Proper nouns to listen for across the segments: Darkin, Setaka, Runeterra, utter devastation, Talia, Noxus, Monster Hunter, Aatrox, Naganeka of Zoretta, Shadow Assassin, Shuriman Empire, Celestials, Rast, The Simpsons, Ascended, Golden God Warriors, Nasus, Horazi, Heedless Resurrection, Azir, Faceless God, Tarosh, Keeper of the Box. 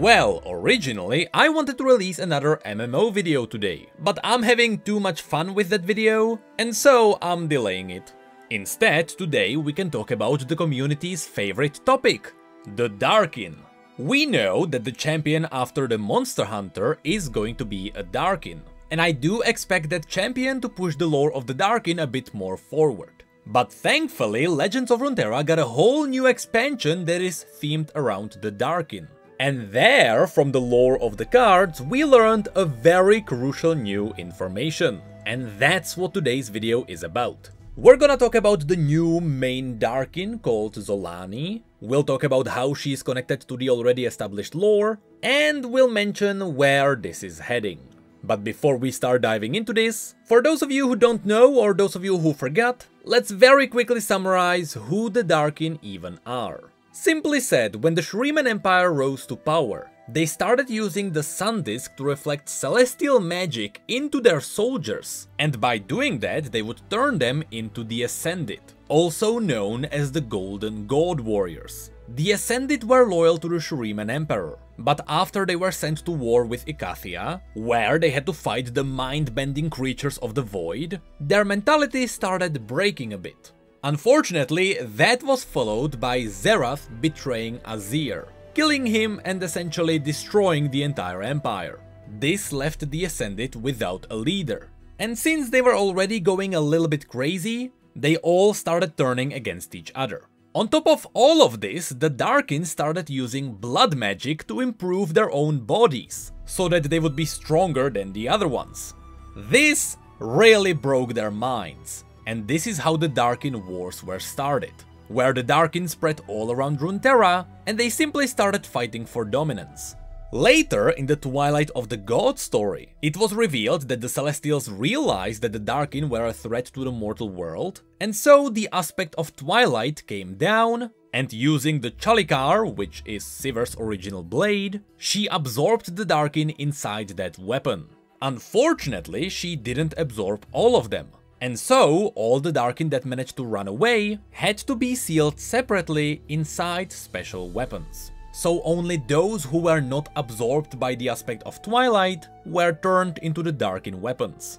Well, originally I wanted to release another MMO video today, but I'm having too much fun with that video, and so I'm delaying it. Instead, today we can talk about the community's favorite topic, the Darkin. We know that the champion after the Monster Hunter is going to be a Darkin, and I do expect that champion to push the lore of the Darkin a bit more forward. But thankfully, Legends of Runeterra got a whole new expansion that is themed around the Darkin. And there, from the lore of the cards, we learned a very crucial new information. And that's what today's video is about. We're gonna talk about the new main Darkin called Xolaani, we'll talk about how she's connected to the already established lore, and we'll mention where this is heading. But before we start diving into this, for those of you who don't know or those of you who forgot, let's very quickly summarize who the Darkin even are. Simply said, when the Shuriman Empire rose to power, they started using the Sun Disc to reflect celestial magic into their soldiers, and by doing that they would turn them into the Ascended, also known as the Golden God Warriors. The Ascended were loyal to the Shuriman Emperor, but after they were sent to war with Icathia, where they had to fight the mind-bending creatures of the Void, their mentality started breaking a bit. Unfortunately, that was followed by Zerath betraying Azir, killing him and essentially destroying the entire empire. This left the Ascended without a leader. And since they were already going a little bit crazy, they all started turning against each other. On top of all of this, the Darkin started using blood magic to improve their own bodies, so that they would be stronger than the other ones. This really broke their minds. And this is how the Darkin Wars were started, where the Darkin spread all around Runeterra and they simply started fighting for dominance. Later, in the Twilight of the God story, it was revealed that the Celestials realized that the Darkin were a threat to the mortal world, and so the aspect of Twilight came down, and using the Chalikar, which is Sivir's original blade, she absorbed the Darkin inside that weapon. Unfortunately, she didn't absorb all of them. And so, all the Darkin that managed to run away had to be sealed separately inside special weapons. So only those who were not absorbed by the aspect of Twilight were turned into the Darkin weapons.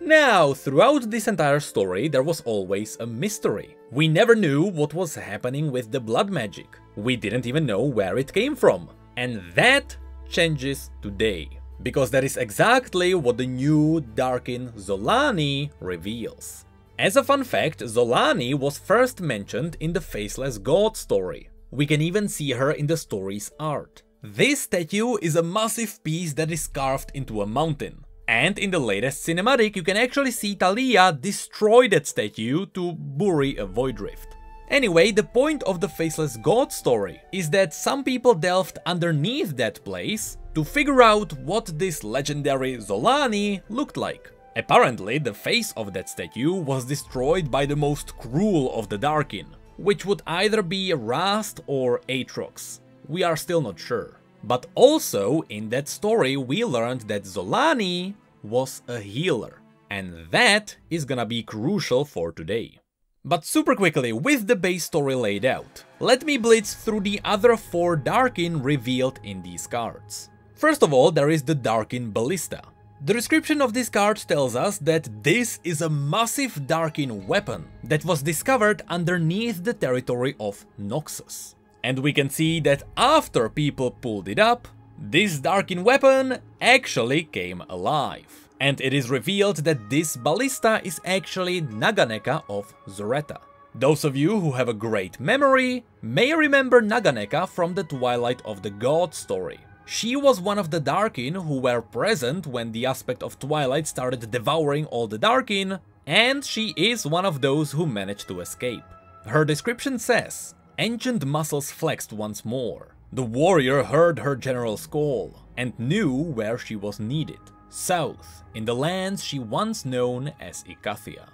Now, throughout this entire story there was always a mystery. We never knew what was happening with the blood magic. We didn't even know where it came from. And that changes today, because that is exactly what the new Darkin Xolaani reveals. As a fun fact, Xolaani was first mentioned in the Faceless God story. We can even see her in the story's art. This statue is a massive piece that is carved into a mountain. And in the latest cinematic you can actually see Talia destroy that statue to bury a void rift. Anyway, the point of the Faceless God story is that some people delved underneath that place to figure out what this legendary Xolaani looked like. Apparently, the face of that statue was destroyed by the most cruel of the Darkin, which would either be Rast or Aatrox. We are still not sure. But also, in that story we learned that Xolaani was a healer. And that is gonna be crucial for today. But super quickly, with the base story laid out, let me blitz through the other four Darkin revealed in these cards. First of all, there is the Darkin Ballista. The description of this card tells us that this is a massive Darkin weapon that was discovered underneath the territory of Noxus. And we can see that after people pulled it up, this Darkin weapon actually came alive. And it is revealed that this ballista is actually Naganeka of Zoretta. Those of you who have a great memory may remember Naganeka from the Twilight of the God story. She was one of the Darkin who were present when the aspect of Twilight started devouring all the Darkin, and she is one of those who managed to escape. Her description says, "Ancient muscles flexed once more. The warrior heard her general's call and knew where she was needed. South, in the lands she once known as Icathia."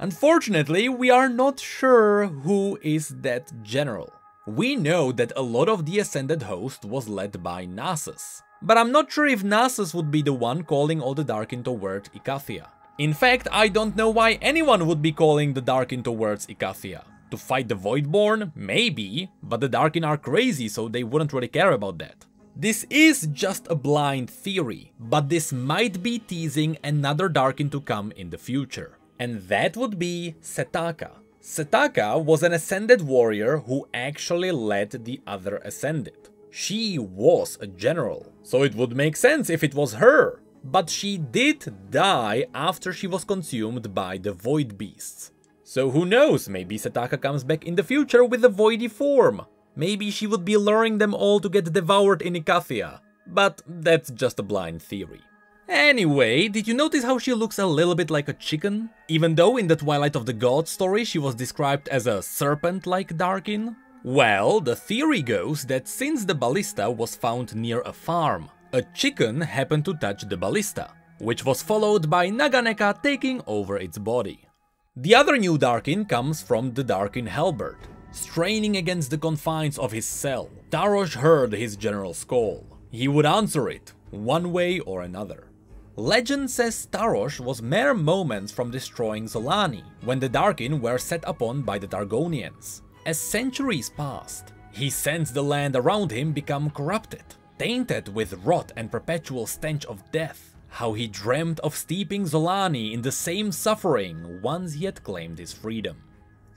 Unfortunately, we are not sure who is that general. We know that a lot of the Ascended host was led by Nasus, but I'm not sure if Nasus would be the one calling all the Darkin toward Icathia. In fact, I don't know why anyone would be calling the Darkin towards Icathia. To fight the Voidborn? Maybe, but the Darkin are crazy, so they wouldn't really care about that. This is just a blind theory, but this might be teasing another Darkin to come in the future. And that would be Setaka. Setaka was an Ascended warrior who actually led the other Ascended. She was a general, so it would make sense if it was her. But she did die after she was consumed by the Void beasts. So who knows, maybe Setaka comes back in the future with a voidy form. Maybe she would be luring them all to get devoured in Icathia. But that's just a blind theory. Anyway, did you notice how she looks a little bit like a chicken? Even though in the Twilight of the God story she was described as a serpent-like Darkin? Well, the theory goes that since the Ballista was found near a farm, a chicken happened to touch the Ballista, which was followed by Naganeka taking over its body. The other new Darkin comes from the Darkin Halberd. Straining against the confines of his cell, Tarosh heard his general's call. He would answer it, one way or another. Legend says Tarosh was mere moments from destroying Xolaani, when the Darkin were set upon by the Targonians. As centuries passed, he sensed the land around him become corrupted, tainted with rot and perpetual stench of death. How he dreamt of steeping Xolaani in the same suffering once he had claimed his freedom.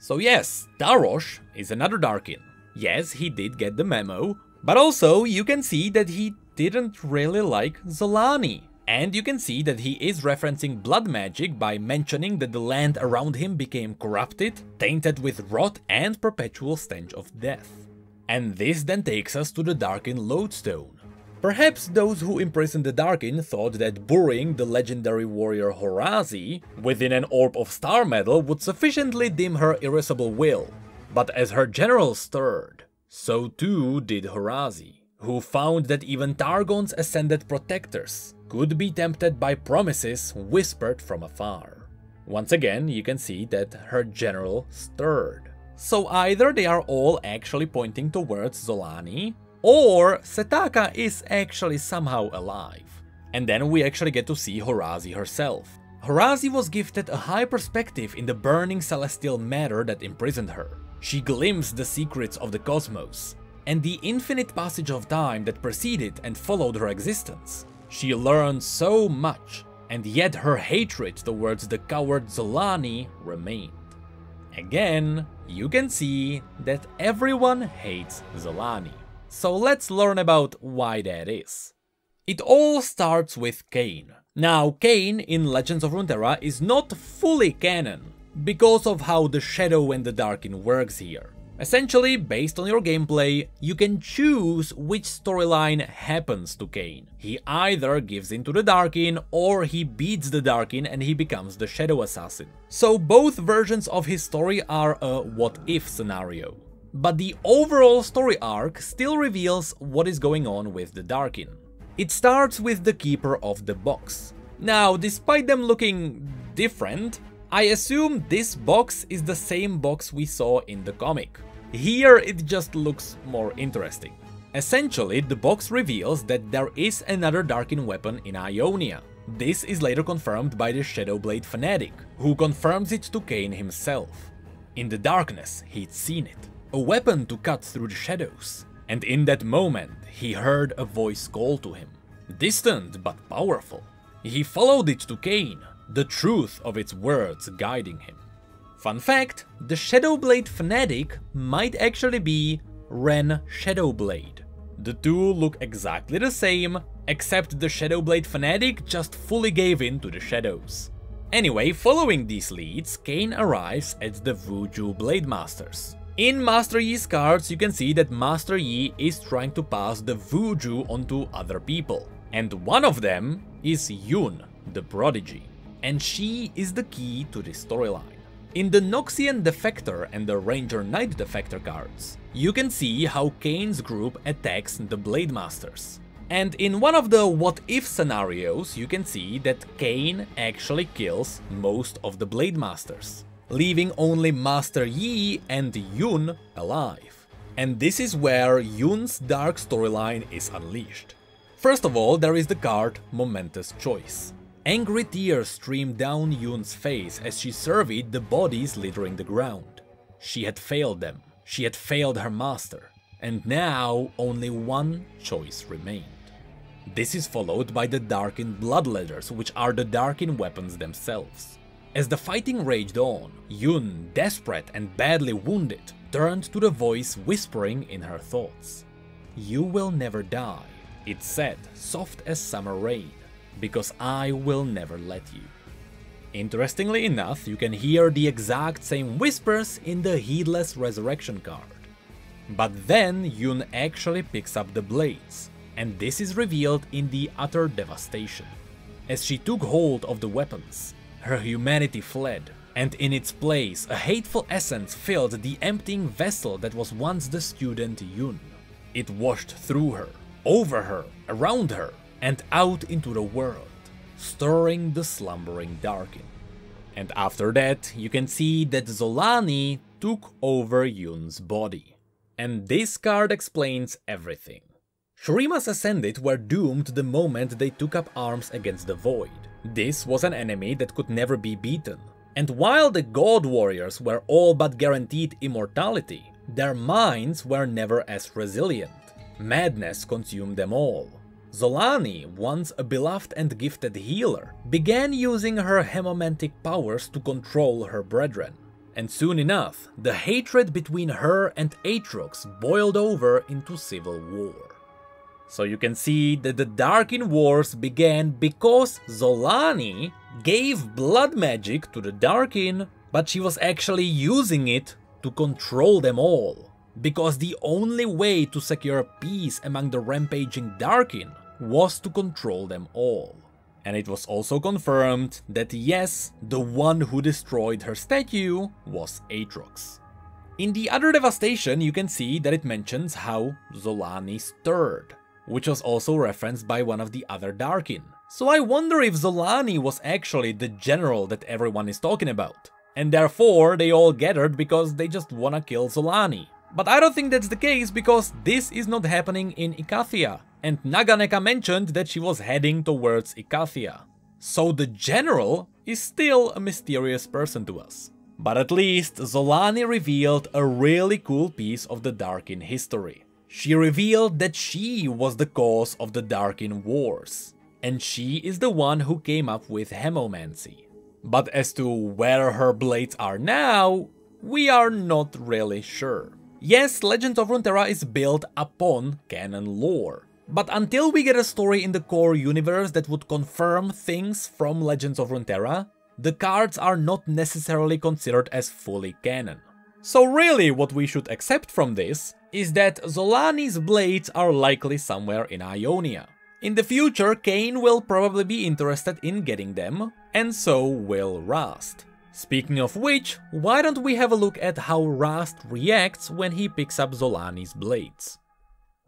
So yes, Tarosh is another Darkin. Yes, he did get the memo, but also you can see that he didn't really like Xolaani. And you can see that he is referencing blood magic by mentioning that the land around him became corrupted, tainted with rot and perpetual stench of death. And this then takes us to the Darkin Lodestone. Perhaps those who imprisoned the Darkin thought that burying the legendary warrior Horazi within an orb of star metal would sufficiently dim her irascible will. But as her general stirred, so too did Horazi, who found that even Targon's Ascended protectors could be tempted by promises whispered from afar. Once again, you can see that her general stirred. So either they are all actually pointing towards Xolaani, or Setaka is actually somehow alive. And then we actually get to see Horazi herself. Horazi was gifted a high perspective in the burning celestial matter that imprisoned her. She glimpsed the secrets of the cosmos and the infinite passage of time that preceded and followed her existence. She learned so much, and yet her hatred towards the coward Xolaani remained. Again, you can see that everyone hates Xolaani. So let's learn about why that is. It all starts with Kayn. Now, Kayn in Legends of Runeterra is not fully canon, because of how the Shadow and the Darkin works here. Essentially, based on your gameplay, you can choose which storyline happens to Kayn. He either gives in to the Darkin, or he beats the Darkin and he becomes the Shadow Assassin. So both versions of his story are a what-if scenario. But the overall story arc still reveals what is going on with the Darkin. It starts with the Keeper of the Box. Now, despite them looking different, I assume this box is the same box we saw in the comic. Here it just looks more interesting. Essentially, the box reveals that there is another Darkin weapon in Ionia. This is later confirmed by the Shadowblade fanatic, who confirms it to Kayn himself. In the darkness, he'd seen it. A weapon to cut through the shadows. And in that moment, he heard a voice call to him. Distant but powerful. He followed it to Kayn, the truth of its words guiding him. Fun fact, the Shadowblade fanatic might actually be Ren Shadowblade. The two look exactly the same, except the Shadowblade fanatic just fully gave in to the shadows. Anyway, following these leads, Kayn arrives at the Vuju Blademasters. In Master Yi's cards, you can see that Master Yi is trying to pass the Vuju onto other people. And one of them is Yun, the prodigy. And she is the key to this storyline. In the Noxian Defector and the Ranger Knight Defector cards, you can see how Kayn's group attacks the Blademasters. And in one of the what-if scenarios, you can see that Kayn actually kills most of the Blademasters, leaving only Master Yi and Yun alive. And this is where Yun's dark storyline is unleashed. First of all, there is the card Momentous Choice. Angry tears streamed down Yun's face as she surveyed the bodies littering the ground. She had failed them. She had failed her master. and now only one choice remained. This is followed by the Darkin blood letters, which are the Darkin weapons themselves. As the fighting raged on, Yun, desperate and badly wounded, turned to the voice whispering in her thoughts. "You will never die," it said, soft as summer rain, "because I will never let you." Interestingly enough, you can hear the exact same whispers in the Heedless Resurrection card. But then Yun actually picks up the blades, and this is revealed in the Utter Devastation. As she took hold of the weapons, her humanity fled, and in its place a hateful essence filled the emptying vessel that was once the student Yun. It washed through her, over her, around her, and out into the world, stirring the slumbering Darkin. And after that, you can see that Xolaani took over Yun's body. And this card explains everything. Shurima's Ascended were doomed the moment they took up arms against the Void. This was an enemy that could never be beaten. And while the God Warriors were all but guaranteed immortality, their minds were never as resilient. Madness consumed them all. Xolaani, once a beloved and gifted healer, began using her hemomantic powers to control her brethren. And soon enough, the hatred between her and Aatrox boiled over into civil war. So you can see that the Darkin Wars began because Xolaani gave blood magic to the Darkin, but she was actually using it to control them all. Because the only way to secure peace among the rampaging Darkin was to control them all. And it was also confirmed that yes, the one who destroyed her statue was Aatrox. In the Other Devastation, you can see that it mentions how Xolaani stirred, which was also referenced by one of the other Darkin. So I wonder if Xolaani was actually the general that everyone is talking about. And therefore, they all gathered because they just wanna kill Xolaani. But I don't think that's the case, because this is not happening in Icathia, and Naganeka mentioned that she was heading towards Icathia. So the general is still a mysterious person to us. But at least Xolaani revealed a really cool piece of the Darkin history. She revealed that she was the cause of the Darkin Wars, and she is the one who came up with hemomancy. But as to where her blades are now, we are not really sure. Yes, Legends of Runeterra is built upon canon lore, but until we get a story in the core universe that would confirm things from Legends of Runeterra, the cards are not necessarily considered as fully canon. So really what we should accept from this is that Xolaani's blades are likely somewhere in Ionia. In the future, Kayn will probably be interested in getting them, and so will Rast. Speaking of which, why don't we have a look at how Rast reacts when he picks up Xolaani's blades.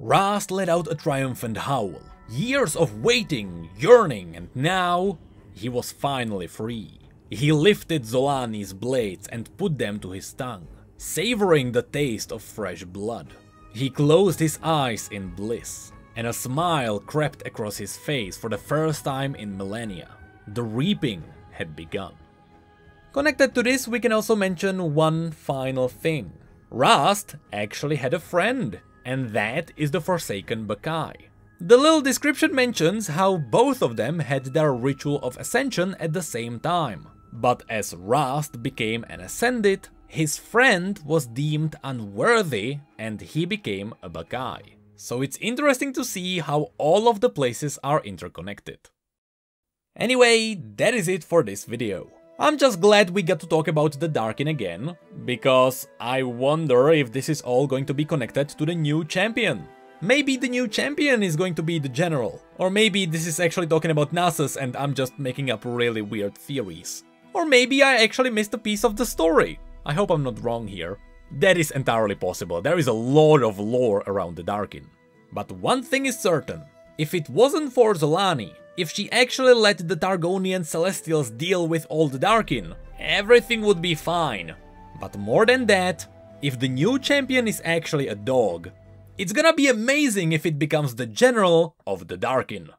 Rast let out a triumphant howl. Years of waiting, yearning, and now he was finally free. He lifted Xolaani's blades and put them to his tongue, savoring the taste of fresh blood. He closed his eyes in bliss, and a smile crept across his face for the first time in millennia. The reaping had begun. Connected to this, we can also mention one final thing. Rast actually had a friend, and that is the Forsaken Bakai. The little description mentions how both of them had their ritual of ascension at the same time, but as Rast became an Ascended, his friend was deemed unworthy and he became a Bakai. So it's interesting to see how all of the places are interconnected. Anyway, that is it for this video. I'm just glad we got to talk about the Darkin again, because I wonder if this is all going to be connected to the new champion. Maybe the new champion is going to be the general, or maybe this is actually talking about Nasus and I'm just making up really weird theories. Or maybe I actually missed a piece of the story. I hope I'm not wrong here. That is entirely possible, there is a lot of lore around the Darkin. But one thing is certain, if it wasn't for Xolaani, if she actually let the Targonian Celestials deal with all the Darkin, everything would be fine. But more than that, if the new champion is actually a dog, it's gonna be amazing if it becomes the general of the Darkin.